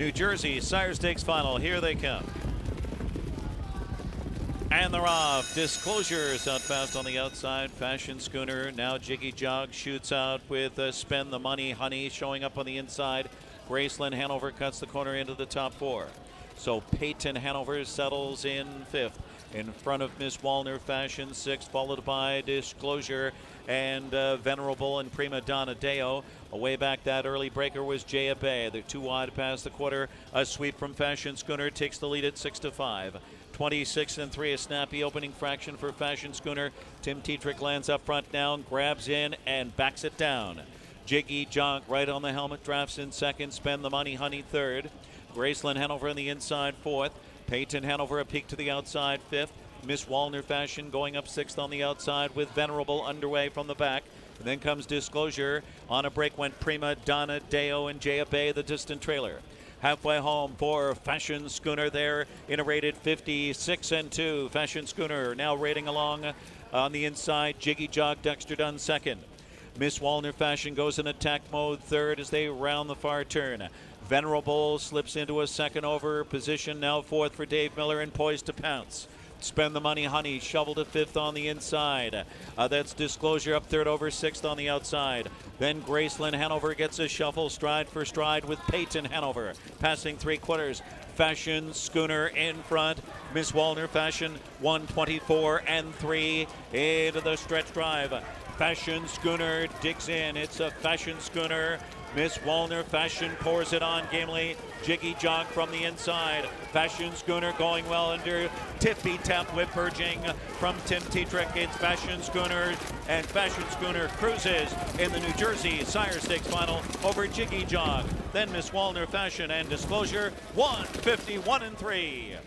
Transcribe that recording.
New Jersey Sire Stakes final. Here they come. And they're off. Disclosures out fast on the outside. Fashion Schooner. Now Jiggy Jog shoots out with Spend the Money Honey showing up on the inside. Graceland Hanover cuts the corner into the top four. So Peyton Hanover settles in fifth. In front of Miss Walner Fashion, sixth, followed by Disclosure and Venerable and Prima Donna Deo. Away back, that early breaker was Jay Abay. They're two wide past the quarter. A sweep from Fashion Schooner takes the lead at 6-5. 26-3, a snappy opening fraction for Fashion Schooner. Tim Tietrich lands up front now, grabs in and backs it down. Jiggy Junk right on the helmet, drafts in second. Spend the Money Honey third. Graceland Hanover on the inside fourth. Peyton Hanover a peek to the outside fifth. Miss Walner Fashion going up sixth on the outside with Venerable underway from the back. And then comes Disclosure. On a break went Prima Donna Deo and JFA, the distant trailer. Halfway home for Fashion Schooner there in a rated 56-2. Fashion Schooner now raiding along on the inside. Jiggy Jog, Dexter Dunn second. Miss Walner Fashion goes in attack mode third as they round the far turn. Venerable slips into a second over position, now fourth for Dave Miller and poised to pounce. Spend the Money Honey shoveled to fifth on the inside. That's Disclosure up third over sixth on the outside. Then Graceland Hanover gets a shuffle stride for stride with Peyton Hanover passing three quarters. Fashion Schooner in front. Miss Walner Fashion 1:24:3 into the stretch drive. Fashion Schooner digs in. It's a Fashion Schooner. Miss Walner Fashion pours it on gamely. Jiggy Jog from the inside. Fashion Schooner going well under Tiffy Tap whip urging from Tim Tietrich. It's Fashion Schooner, and Fashion Schooner cruises in the New Jersey Sire Stakes final over Jiggy Jog. Then Miss Walner Fashion and Disclosure 1:51:3.